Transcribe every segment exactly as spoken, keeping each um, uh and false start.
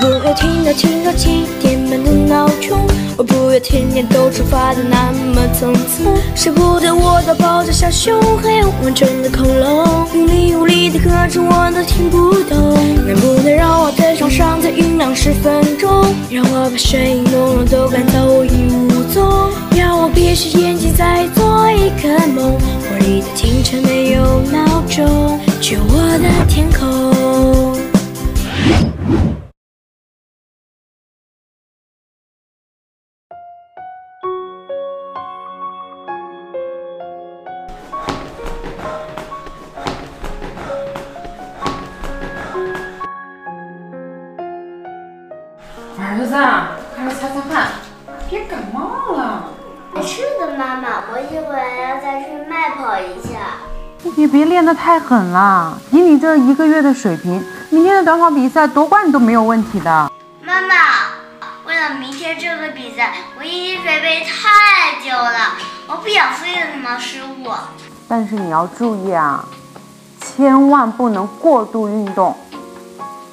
不要听到听到七点半的闹钟，我不要天天都出发的那么匆匆。舍不得我的抱着小熊，还有完整的恐龙，云里雾里的歌词我都听不懂。能不能让我在床上再酝酿十分钟，让我把声音朦胧都赶走一无踪？要我闭上眼睛再做一个梦，我里的清晨没有闹钟，只有我的天空。儿子，快来擦擦汗，别感冒了。是的，妈妈，我一会儿要再去慢跑一下。你别练得太狠了，以你这一个月的水平，明天的短跑比赛夺冠你都没有问题的。妈妈，为了明天这个比赛，我已经准备太久了，我不想输给你们失误。但是你要注意啊，千万不能过度运动。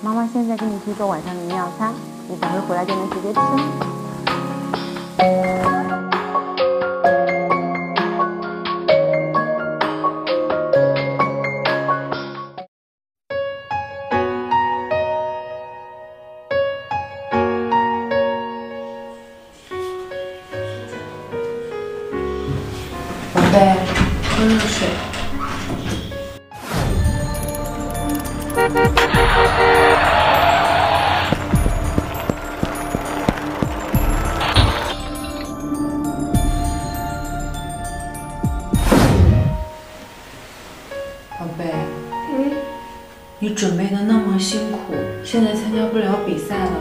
妈妈现在给你去做晚上的营养餐。你等会回来就能直接吃。宝贝，喝热水。你准备的那么辛苦，现在参加不了比赛了，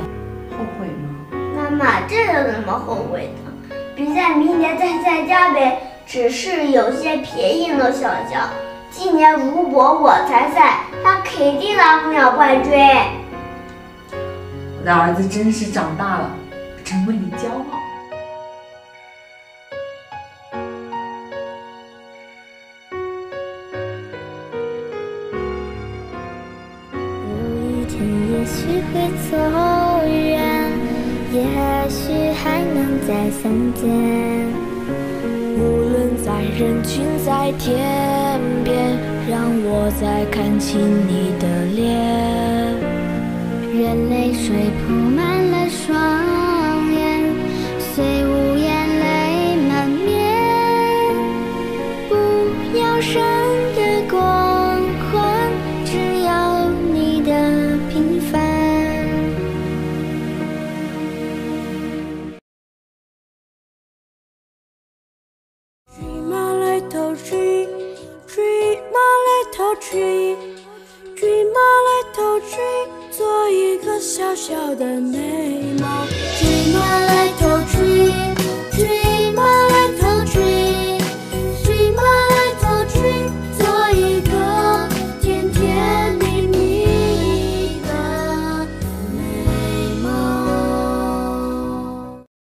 后悔吗？妈妈，这有什么后悔的？比赛明年再参加呗，只是有些便宜了小小。今年如果我参赛，他肯定拿不了冠军。我的儿子真是长大了，真为你骄傲。也许会走远，也许还能再相见。无论在人群，在天边，让我再看清你的脸。任泪水铺满了双眼，虽无言泪满面。不要伤的光环，只要你的。Dream a little dream， 做一个小小的美梦。